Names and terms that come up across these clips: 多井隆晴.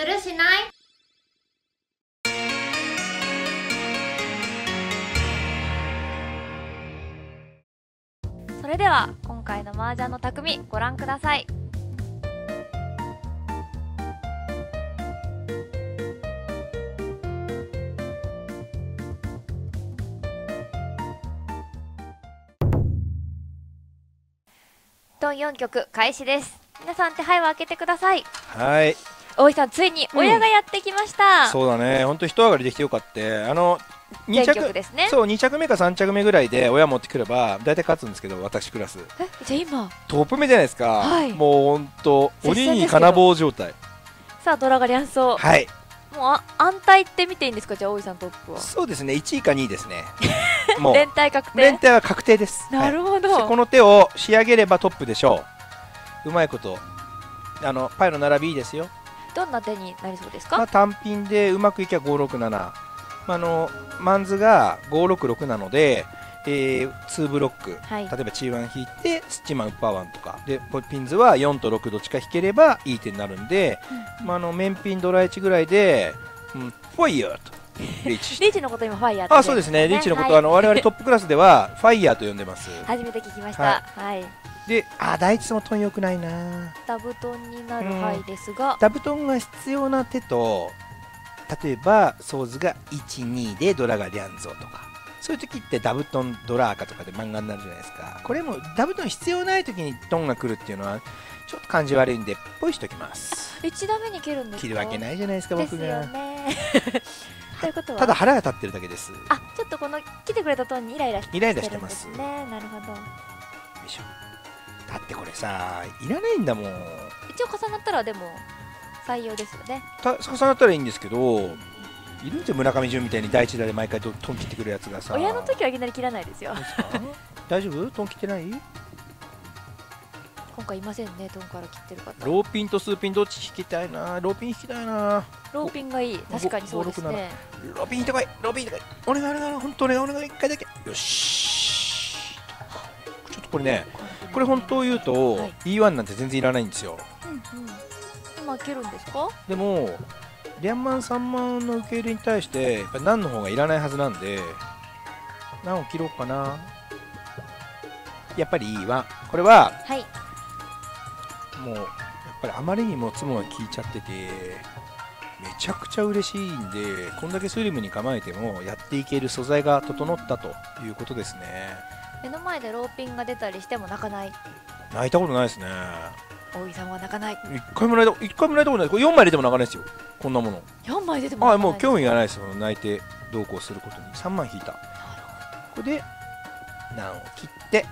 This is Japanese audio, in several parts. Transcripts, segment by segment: するしない？それでは今回の麻雀の匠ご覧ください。ドン4局開始です。皆さん手配を開けてください。はい、大井さん、ついに親がやってきました、うん、そうだね、本当一上がりできてよかった。2着ですね。そう、2着目か3着目ぐらいで親持ってくれば大体勝つんですけど、私クラスじゃあ今トップ目じゃないですか、はい、もう本当折に金棒状態。さあドラが連想、はい、もう安泰って見ていいんですか。じゃあ大井さんトップはそうですね、1位か2位ですねもう連帯確定、連帯は確定です。なるほど、はい、この手を仕上げればトップでしょう。うまいことパイの並びいいですよ。どんな手になりそうですか。まあ、単品でうまくいけば567、マンズが566なので、2ブロック、はい、例えば G1 引いてスチーマンウッパーワンとかで、ピンズは4と6どっちか引ければいい手になるんで、うん、面ピンドラ1ぐらいで、うん、ファイヤーとリーチのこと今ファイヤーって。あ、そうですね、リーチのこと、はい、我々トップクラスではファイヤーと呼んでます。初めて聞きました。はい、はいで、第一もトン良くないな。ダブトンになる範囲ですが、ダブトンが必要な手と、例えばソーズが12でドラがリャンゾーとか、そういう時ってダブトンドラーカとかで漫画になるじゃないですか。これもダブトン必要ない時にトンが来るっていうのはちょっと感じ悪いんでポイしときます。1打目に蹴るんですか。切るわけないじゃないですか、僕が。ただ腹が立ってるだけです。あ、ちょっとこの来てくれたトンにイライラしてますね。なるほど。よいしょ。だってこれさ、いらないんだもん。一応重なったらでも採用ですよね。重なったらいいんですけど、いるんで村上純みたいに第一打で毎回トン切ってくるやつがさ。親の時はいきなり切らないですよ。大丈夫？トン切ってない？今回いませんね、トンから切ってる方。ローピンとスーピンどっち引きたいな。ローピン引きたいな。ローピンがいい。確かにそうですね。ローピン引いてこい。ローピン引いてこい。俺が本当俺が一回だけ。よし。ちょっとこれね。これ本当を言うと、はい、E1 なんて全然いらないんですよ。うんうん、今開けるんですか。でもリャンマン3万の受け入れに対してやっぱ何の方がいらないはずなんで、何を切ろうかな。やっぱり E1 これは、はい、もうやっぱりあまりにもツモが効いちゃっててめちゃくちゃ嬉しいんで、こんだけスリムに構えてもやっていける素材が整ったということですね。目の前でローピンが出たりしても泣かない。泣いたことないですね。大井さんは泣かない。一回も泣いたことない。これ4枚出ても泣かないですよ。こんなもの。4枚出ても泣かない。もう興味がないですよ。泣いて同行することに。3枚引いた。これで難を切って。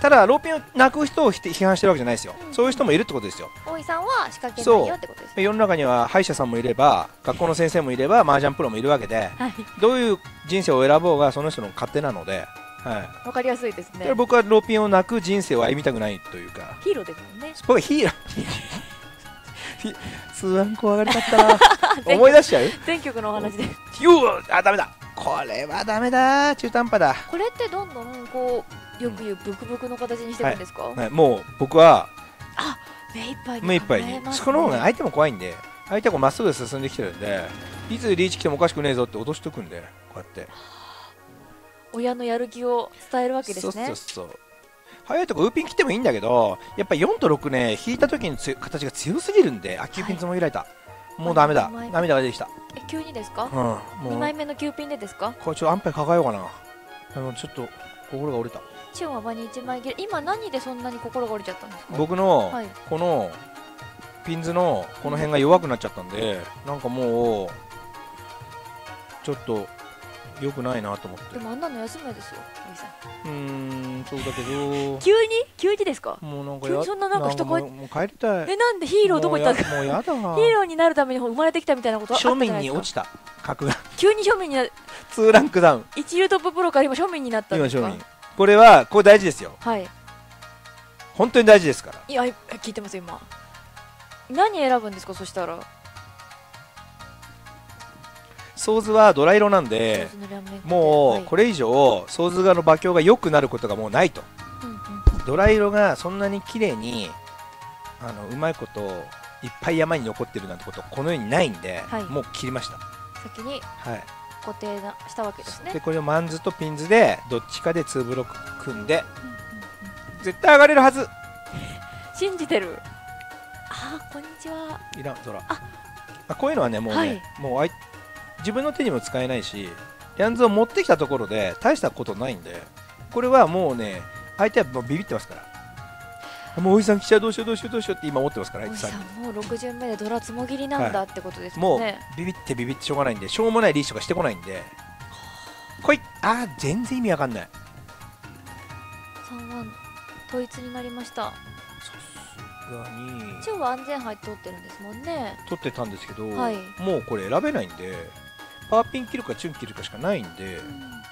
ただローピンを泣く人を批判してるわけじゃないですよ。そういう人もいるってことですよ。大井さんは仕掛けないよってことです。世の中には歯医者さんもいれば、学校の先生もいれば、麻雀プロもいるわけで、はい、どういう人生を選ぼうがその人の勝手なので。はい、わかりやすいですね。僕はローピンを泣く人生を歩みたくないというか、ヒーローですもんね。すごいヒーロー。スワン怖がりだったな。思い出しちゃう。全局のお話で。あ、ダメだ。これはダメだ。中途半端だ。これってどんどんこうよく言うブクブクの形にしてるんですか。はいはい、もう僕は。あ、目いっぱいに。目いっぱいに。その方が相手も怖いんで、相手がまっすぐ進んできてるんで、いつリーチ来てもおかしくねえぞって脅しとくんで、こうやって。親のやる気を伝えるわけですね。そうそうそう。早いとこウーピン切ってもいいんだけど、やっぱり4と6ね、引いた時の形が強すぎるんで、あ、9ピンつも開いた。もうダメだ。涙が出てきた。え、急にですか。うん。2枚目の9ピンでですか。これちょっと安牌抱えようかな。ちょっと心が折れた。チュンは場に1枚切れ。今何でそんなに心が折れちゃったんですか。僕のこのピンズのこの辺が弱くなっちゃったんで、なんかもうちょっと。良くないなと思って。でもあんなの休めですよ、ゆいさん。そうだけど。急にですか。もうなんか急にそんななんか人もう帰りたい。え、なんでヒーローどこ行ったんですか。もうやだ。ヒーローになるために生まれてきたみたいなこと。庶民に落ちた格が。急に庶民になる。2ランクダウン。一流トッププロから今庶民になったんですか。今庶民。これ大事ですよ。はい。本当に大事ですから。いや、聞いてます今。何選ぶんですか、そしたら。ソーズはドラ色なんで、もうこれ以上ソーズ側の馬強が良くなることがもうないと。ドラ色がそんなに綺麗にうまいこといっぱい山に残ってるなんてことこの世にないんで、はい、もう切りました。先に固定したわけですね、はい、でこれをマンズとピンズでどっちかで2ブロック組んで絶対上がれるはず信じてる。あーこんにちは。いらんそらあこういうのはねもうね、はい、もう自分の手にも使えないしリャンズを持ってきたところで大したことないんでこれはもうね相手はもうビビってますからもうおじさん来ちゃうどうしようどうしようどうしようって今思ってますからおじさんもう6巡目でドラつもぎりなんだってことですね、はい、もうビビってしょうがないんでしょうもないリーチとかしてこないんで来い。あー全然意味わかんない。3は統一になりました。中は安全牌取ってるんですもんね。取ってたんですけど、はい、もうこれ選べないんでパーピン切るかチュン切るかしかないんで、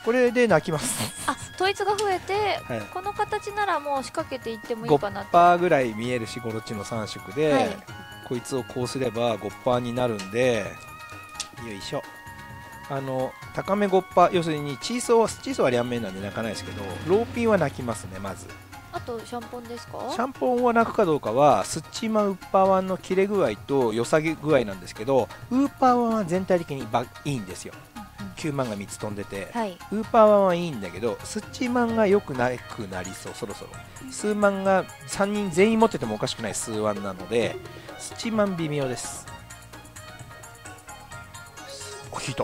これで泣きます。あ、統一が増えて、はい、この形ならもう仕掛けていってもいいかな。 5% ぐらい見えるしゴロチの3色で、はい、こいつをこうすれば 5% になるんでよいしょ高め 5% 要するにチーソーは両面なんで泣かないですけどローピンは泣きますね。まずあとシャンポンですか。シャンポンは泣くかどうかはスッチマウッパーワンの切れ具合と良さげ具合なんですけどウーパーワンは全体的にいいんですよ。9万が3つ飛んでて、はい、ウーパーワンはいいんだけどスッチマンが良くなくなりそう。そろそろ数万が3人全員持っててもおかしくない数ワンなのでスッチマン微妙です。お引いた。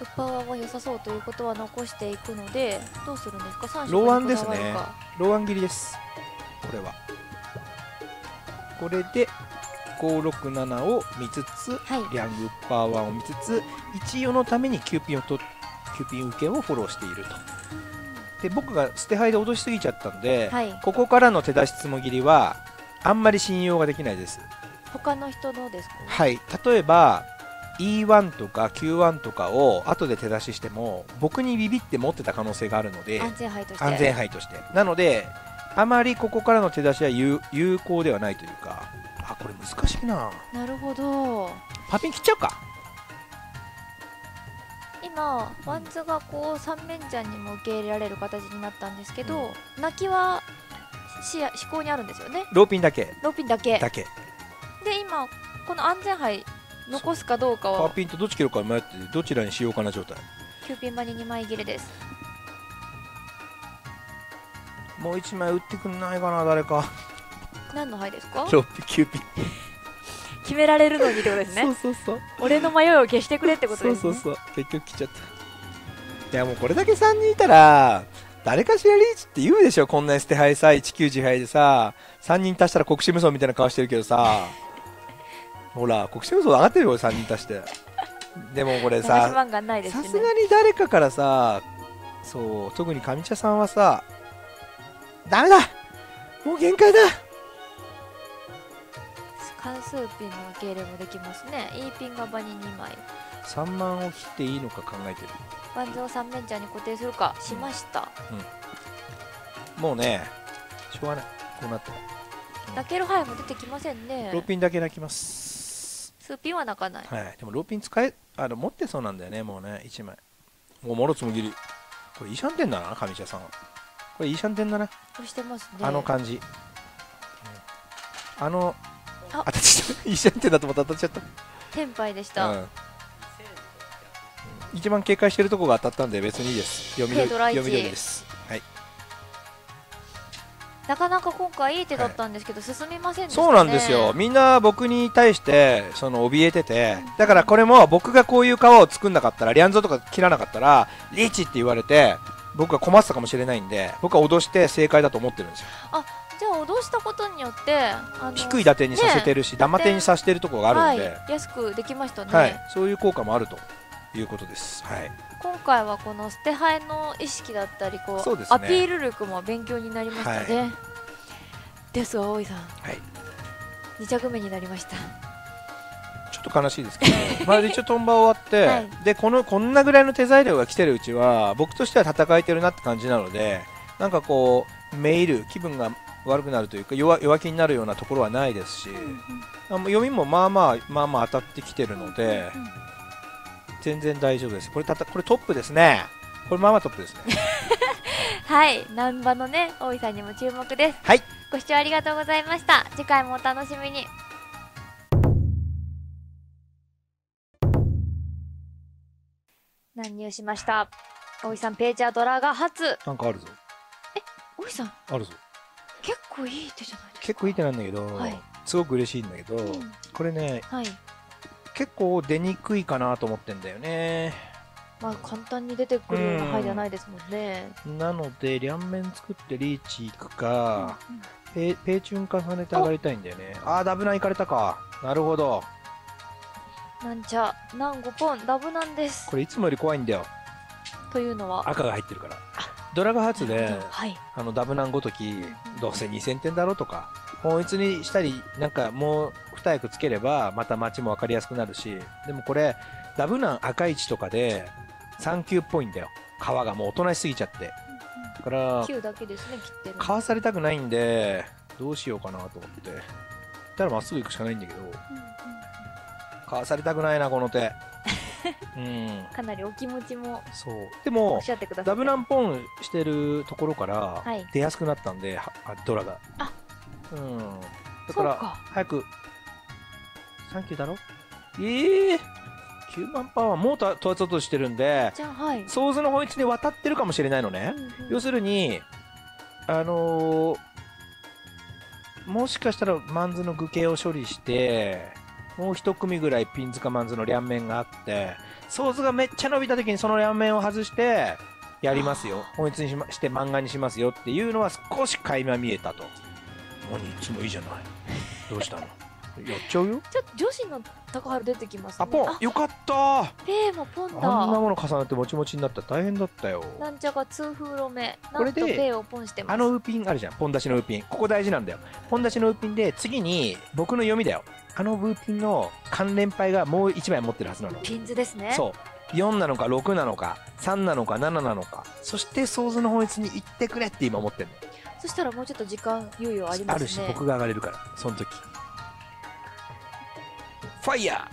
ウーパーワンは良さそうということは残していくのでどうするんですか。3ローワンですね。ローワン切りです。これはこれで567を見つつ、はい、リャングウッパー1を見つつ一応のために9ピン受けをフォローしていると。で僕が捨て牌で落としすぎちゃったんで、はい、ここからの手出しつもぎりはあんまり信用ができないです。他の人どうですか、ね、はい。例えば E1 とか Q1 とかを後で手出ししても僕にビビって持ってた可能性があるので安全牌としてなのであまりここからの手出しは 有効ではないというか。あ、これ難しいな。なるほど。パーピン切っちゃうか。今ワンズがこう三面ちゃんにも受け入れられる形になったんですけど、うん、泣きは思考にあるんですよね。ローピンだけ。ローピンだけ。で今この安全牌残すかどうかは。パーピンとどっち切るか迷ってどちらにしようかな状態。9ピンまで2枚切れです。もう1枚打ってくんないかな誰か。何の牌ですか。9ピン決められるのにってことですね。そう俺の迷いを消してくれってことですね。そう結局来ちゃった。いやもうこれだけ3人いたら誰かしらリーチって言うでしょ。こんなに捨て牌さ19自牌でさ3人足したら国士無双みたいな顔してるけどさほら国士無双上がってるよ3人足して。でもこれささすがに誰かからさそう特に上茶さんはさダメだもう限界だ関数ピンの受け入れもできますね。 E ピンが場に2枚3万を切っていいのか考えてる。ワンズを3連チャーに固定するかしました、うん、もうねしょうがないこうなって、うん、泣ける範囲も出てきませんね。ローピンだけ泣きます。数ピンは泣かない、はい、でもローピン持ってそうなんだよねもうね1枚もうもろつもぎり。これいいシャンテンだな上茶さんは。これいいシャンテンだなしてます、ね、あの感じ、うん、当たっちゃった。いいシャンテンだと思った当たっちゃった。天敗でした、うん。一番警戒してるとこが当たったんで別にいいです。読み取りです。はい。なかなか今回いい手だったんですけど、はい、進みませんでしたね。そうなんですよ。みんな僕に対してその怯えてて、だからこれも僕がこういう川を作んなかったらリャンゾとか切らなかったらリーチって言われて僕が困ってたかもしれないんで、僕は脅して正解だと思ってるんですよ。あ。じゃあ脅したことによって低い打点にさせてるし、ダマ点にさせてるところがあるんで、はい、安くできましたね、はい、そういう効果もあるということです、はい、今回はこの捨て牌の意識だったりこう、ね、アピール力も勉強になりましたね、はい、ですが大井さん、はい、2着目になりました。ちょっと悲しいですけどまあ一応トンバ終わって、はい、でこんなぐらいの手材料が来てるうちは僕としては戦えてるなって感じなのでなんかこうメール気分が悪くなるというか弱気になるようなところはないですし、うん、読みもまあまあ当たってきてるので、うん、全然大丈夫です。これトップですね。これまあまあトップですねはい難波のね大井さんにも注目です、はい、ご視聴ありがとうございました。次回もお楽しみに。乱入しました。おいさん、ページャードラが初。なんかあるぞ。え、おいさん。あるぞ。結構いい手じゃないですか。結構いい手なんだけど、はい、すごく嬉しいんだけど、うん、これね、はい、結構出にくいかなと思ってんだよね。まあ簡単に出てくるような牌じゃないですもんね。なので両面作ってリーチいくか、うんうん、ペーチュン重ねて上がりたいんだよね。ああ、ダブナンいかれたか。なるほど。なんちゃなん5ポンダブナンです。これいつもより怖いんだよ。というのは赤が入ってるから。ドラが初で、はい、ダブナンごときどうせ2000点だろうとか、本一にしたりなんかもう二役つければまた街も分かりやすくなるし、でもこれダブナン赤1とかで3級っぽいんだよ。川がもうおとなしすぎちゃって、だから9だけですね。切ってるかわされたくないんでどうしようかなと思ってたらまっすぐ行くしかないんだけど、かわされたくないなこの手。かなりお気持ちもそう。でもダブナンポンしてるところから出やすくなったんで、ドラがだから早く3級だろ。9万パーはもう問わずとしてるんで、ソーズの本一に渡ってるかもしれないのね。要するにもしかしたらマンズの愚形を処理してもう一組ぐらいピンズかマンズの両面があって、ソーズがめっちゃ伸びた時にその両面を外してやりますよ、本一にして漫画にしますよっていうのは少し垣間見えたと。何いつもいいじゃない、どうしたの。やっちゃうよ。ちょっと女子の高原出てきますね。あ、ポンよかった。レイもポンだ。あんなもの重ねてもちもちになったら大変だったよ。なんちゃが通風路目なんとレイをポンしてます。ウーピンあるじゃん、ポン出しのウーピン。ここ大事なんだよ。ポン出しのウーピンで次に僕の読みだよ。ウーピンの関連牌がもう1枚持ってるはずなの。ピンズですね。そう4なのか6なのか3なのか7なのか、そして想像の本質に行ってくれって今思ってるの。そしたらもうちょっと時間猶予ありますね。あるし僕が上がれるから、その時ファイヤ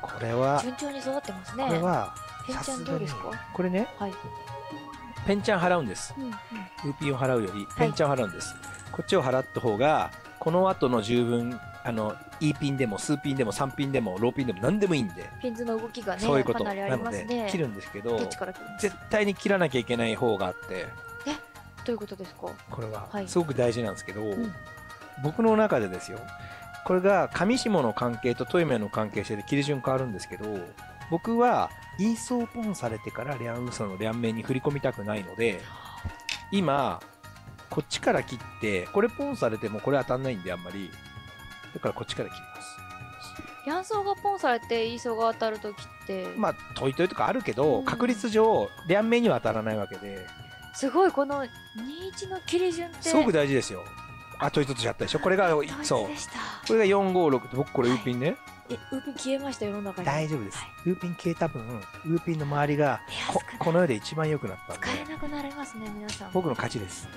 ー。これは順調に育ってますね。これはペンちゃんどうですか。これね、はい、ペンちゃん払うんです。ウーピンを払うよりペンちゃんを払うんです。はい、こっちを払った方がこの後の十分E ピンでも数ピンでも3ピンでもローピンでも何でもいいんで。ピンズの動きがね、そういうことなので切るんですけど、絶対に切らなきゃいけない方があって。え、どういうことですか。これはすごく大事なんですけど、僕の中でですよ。これが上下の関係とトイメの関係性で切り順変わるんですけど、僕はイーソーポンされてからレアンウソの両面に振り込みたくないので、今こっちから切って、これポンされてもこれ当たんないんであんまり、だからこっちから切ります。レアンソーがポンされてイーソーが当たるときってまあトイトイとかあるけど、確率上両面には当たらないわけで、すごいこの21の切り順ってすごく大事ですよ。あと1つやったでしょ。これがそう、これが456って僕これウーピンね。ウーピン消えました世の中に。大丈夫です。ウーピン消えた分、ウーピンの周りがこの世で一番良くなったんで。使えなくなりますね皆さん。僕の勝ちです。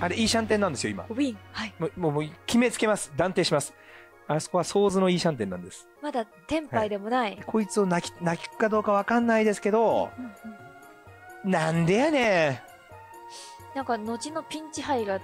あれイーシャンテンなんですよ今。ウィン。はい。もう決めつけます。断定します。あそこはソーズのイーシャンテンなんです。まだ天杯でもない。こいつを泣きかどうかわかんないですけど、なんでやねん。なんか後のピンチ杯が。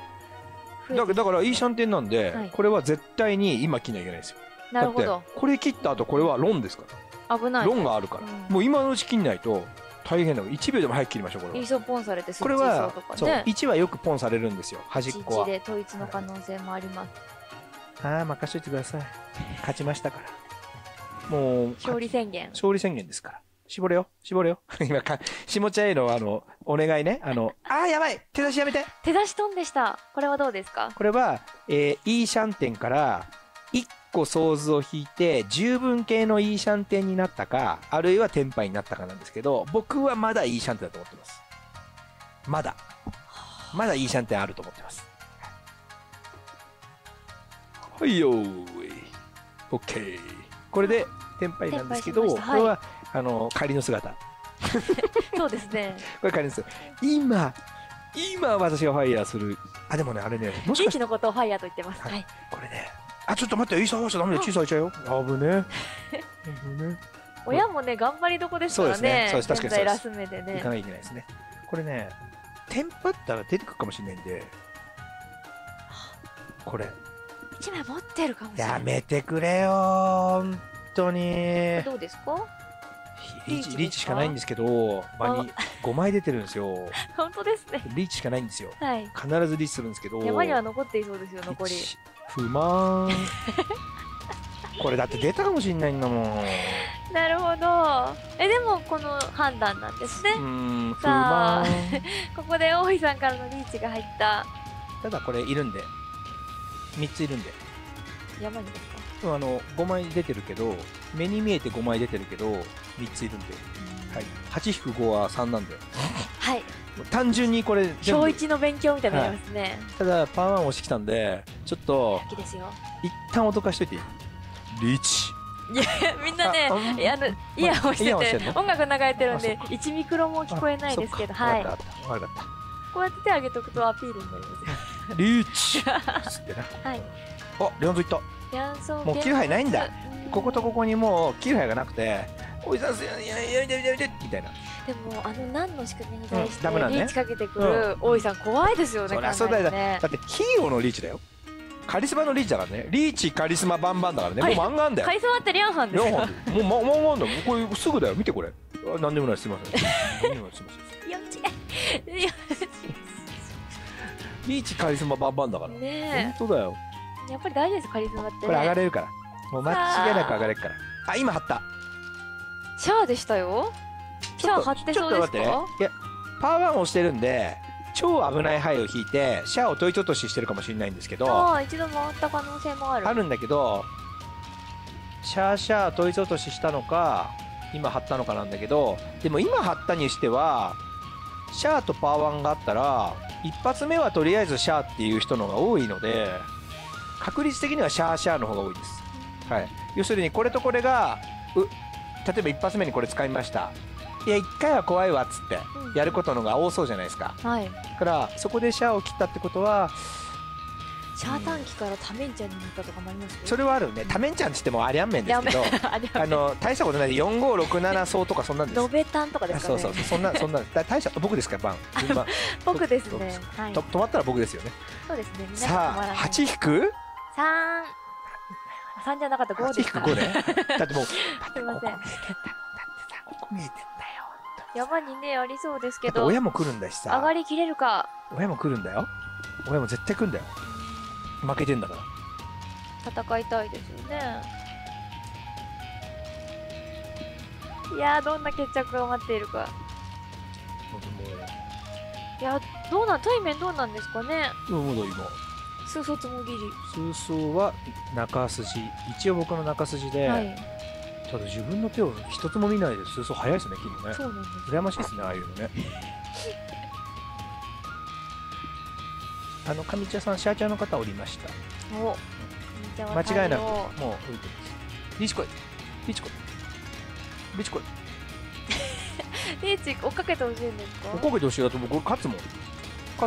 だからいいシャンテンなんで、これは絶対に今切んなきゃいけないですよ。なるほど。これ切った後これはロンですから、危ないロンがあるから、もう今のうち切んないと大変だから1秒でも早く切りましょう。これはイーソーポンされてスッチーソーとかね。これは1はよくポンされるんですよ、端っこは。1で統一の可能性もあります。ああ、任せてください、勝ちましたから。もう勝利宣言ですから、絞れよ絞れよ。今下茶へのお願いね。あーやばい、手出しやめて。手出しトンでした。これはどうですか。これは、イーシャンテンから1個想像を引いて十分系のイーシャンテンになったか、あるいは天杯になったかなんですけど、僕はまだイーシャンテンだと思ってます。まだイーシャンテンあると思ってます。はいよーい、 OK。 これで天杯なんですけど、これは仮の姿。そうですね。これ仮です。今私がファイヤーする。あ、でもね、あれね、もしかしてのことをファイヤーと言ってます。はい。これね。あ、ちょっと待って、イーサーファーしちゃダメだよ。小さいちゃうよ。危ね。危ね。親もね、頑張りどこですからね。そうですね。確かに。ラス目でね。いかないといけないですね。これね、テンパったら出てくるかもしれないんで。これ。一枚持ってるかもしれない。やめてくれよ。本当に。どうですか。いリーチしかないんですけど、場に5枚出てるんですよ。本当ですね。リーチしかないんですよ。はい。必ずリーチするんですけど。山には残っていそうですよ、残り。不満。これだって出たかもしれないんだもん。なるほど。え、でもこの判断なんですね。さあ、ここで大井さんからのリーチが入った。ただこれいるんで、3ついるんで。山にですか？あの5枚出てるけど、目に見えて5枚出てるけど3ついるんで、はい、8-5は3なんで、はい、単純にこれ小1の勉強みたいになりますね、はい、ただパー1押してきたんでちょっと一旦音化しといていい？リーチ。いやみんなね、イヤホンしてて音楽流れてるんで1ミクロも聞こえないですけど、はい、こうやって手上げとくとアピールになりますよ。リーチってな。はい。あ、レオンズいった。もう切る牌ないんだ。こことここにもう切る牌がなくて、おじさんやりてやりてみたいな。でもあの何の仕組みに対してリーチかけてくる大井さん怖いですよね。そうだよね。だってヒーローのリーチだよ。カリスマのリーチだからね。リーチカリスマバンバンだからね。もう漫画あんだよ。カリスマってリャンハンですよ。もう漫画あんだよ。これすぐだよ。見てこれ。何でもない、すみません。何でもない、すみません。よっち。リーチカリスマバンバンだから。本当だよ。やっぱり大事です、カリスマって、ね、これ上がれるから。もう間違いなく上がれるから。あ、今貼った。シャアでしたよ。シャア貼ってそうですか？いや、パワー1をしてるんで、超危ない牌を引いて、シャアを問い落とししてるかもしれないんですけど。ああ、一度回った可能性もある。あるんだけど、シャア問い落とししたのか、今貼ったのかなんだけど、でも今貼ったにしては、シャアとパワー1があったら、一発目はとりあえずシャアっていう人の方が多いので、確率的にはシャーシャーの方が多いです。はい、要するにこれとこれが例えば一発目にこれ使いました。いや1回は怖いわっつってやることのが多そうじゃないですか。はい、だからそこでシャアを切ったってことはシャア短期からタメンちゃんになったとかもありますよね。それはあるね。タメンちゃんって言ってもありゃんめんですけど、大したことないで4567層とかそんなんです。ロベタンとかですかね。そうそう、そんな大した僕ですから番。僕ですね。止まったら僕ですよね。そうですね。さあ8引く？3じゃなかった、5ですから。だってもう、すみません。だってさ、ここ見えてんだよ。山にね、ありそうですけど。親も来るんだしさ。上がりきれるか。親も来るんだよ。親も絶対来るんだよ。負けてんだから。戦いたいですよね。いやー、どんな決着が待っているか。いや、どうなん、対面どうなんですかね。まだ今。数層つもぎり。数層は中筋。一応僕の中筋で、はい、ただ自分の手を一つも見ないで数層早いですね、切るね。そうなんです。羨ましいですね、ああいうのね。あの上茶さん、シャーチャーの方おりました。お、間違いなくもう降りてます。リーチ来い、リーチ来い、リーチ来い。リーチ追っかけてほしいんですか？追っかけてほしいだと僕勝つもん。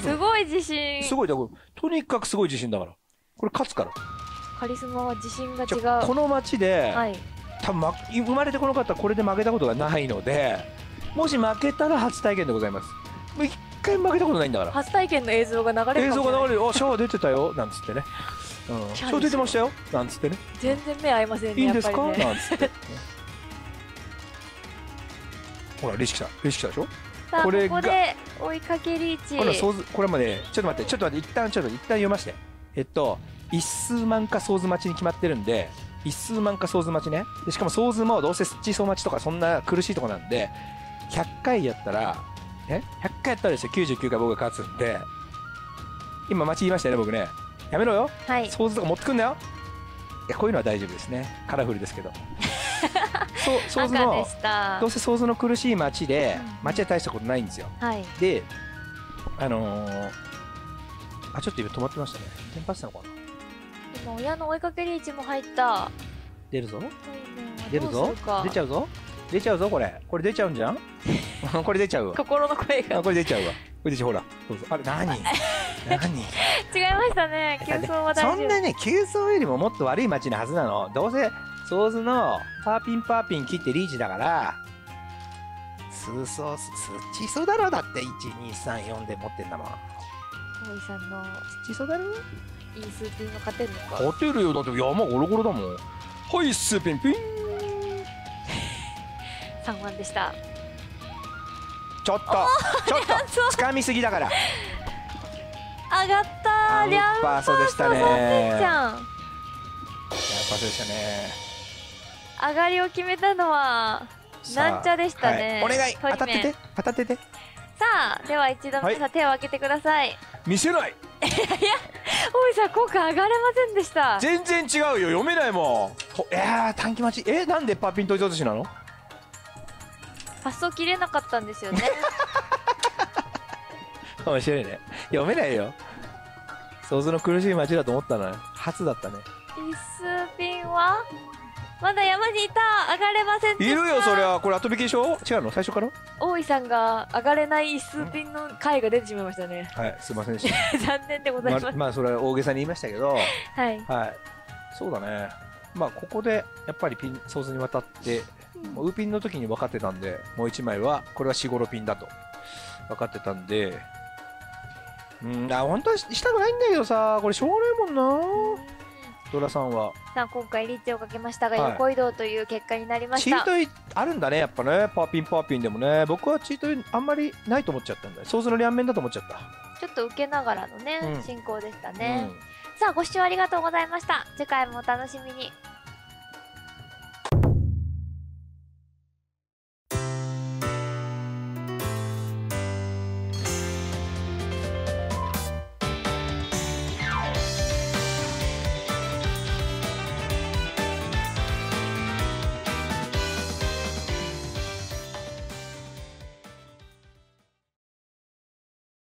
すごい自信。すごいだ、これ。とにかくすごい自信だから。これ勝つから。カリスマは自信が違う。この街で、はい、多分生まれてこの方はこれで負けたことがないので、もし負けたら初体験でございます。もう一回負けたことないんだから。初体験の映像が流れる。映像が流れる。あ、シャア出てたよなんつってね。うん、シャア出てましたよなんつってね。全然目合いませんね。いいんですかなんつって、ね。ほらリーチ来た。リーチ来たでしょ。さあ、ここで追いかけリーチ。これまでちょっと待って一旦読まして。一数万か総数待ちに決まってるんで、一数万か総数待ちね。でしかも総数もどうせ地層待ちとかそんな苦しいとこなんで、100回やったらね、100回やったらですよ、99回僕が勝つんで。今待ち言いましたよね、僕ね。やめろよ。はい。総数とか持ってくんだよ。いや、こういうのは大丈夫ですね。カラフルですけど。そうのどうせ想像の苦しい町で、町は大したことないんですよ。はい、で、あ、ちょっと今止まってましたね。テンパってたのかな。今親の追いかけリーチも入った。出るぞ。出るぞ。出ちゃうぞ。出ちゃうぞ、これ。これ出ちゃうんじゃん。これ出ちゃうわ。心の声が。これ出ちゃうわ。これ出ちゃう、ほら。あれ、何。何。違いましたね。急走は大丈夫。そんなね、急走よりももっと悪い町のはずなの。どうせ。ソーズのパーピン切ってリーチだから、数層、地層だろだって、1234で持ってんだもん。大井さんの地層だろいいスーピンが勝てるのか。勝てるよ、だって山ゴロゴロだもん。はい、スーピンピン。3番でした。ちょっと掴みすぎだから上がった。リャンパーソでしたね。リャンパーソでしたね。上がりを決めたのはなんちゃでしたね。お願い当たってて当たってて。さあでは一度皆さん手を開けてください。見せない。いや大井さん今回上がれませんでした。全然違うよ、読めないもん。短期待ち。なんでパーピントイズ落としなの？発想切れなかったんですよね。面白いね。読めないよ。想像の苦しい街だと思ったのね。初だったね。イスピンはまだ山にいた。上がれませんでした。いるよそれは。これ後引きでしょ？違うの？最初から？大井さんが上がれないイスピンの回が出てしまいましたね。はい、すみませんでした。残念でございます。まあそれは大げさに言いましたけど。はい。はい。そうだね。まあここでやっぱりピン想像にわたって。ウーピンの時に分かってたんで、もう1枚はこれは4、5、6ピンだと分かってたんで、本当はしたくないんだけどさ、これしょうがないもんな。ドラさんはさあ今回リーチをかけましたが、横移動という結果になりました。チートイあるんだねやっぱね。パーピンでもね、僕はチートイあんまりないと思っちゃったんだよ。想像の両面だと思っちゃった。ちょっと受けながらのね、進行でしたね。さあご視聴ありがとうございました。次回もお楽しみに。